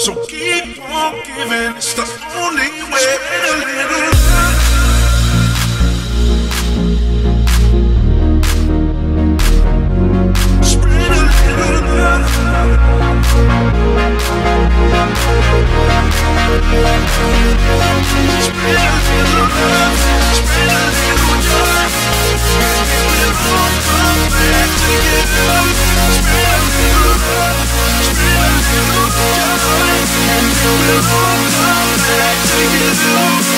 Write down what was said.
So keep on giving, it's the only way to live. Spread a little love. Spread a little love. Spread a little joy. We'll all come back together. Spread a little love. Spread a little joy. We'll all come back together.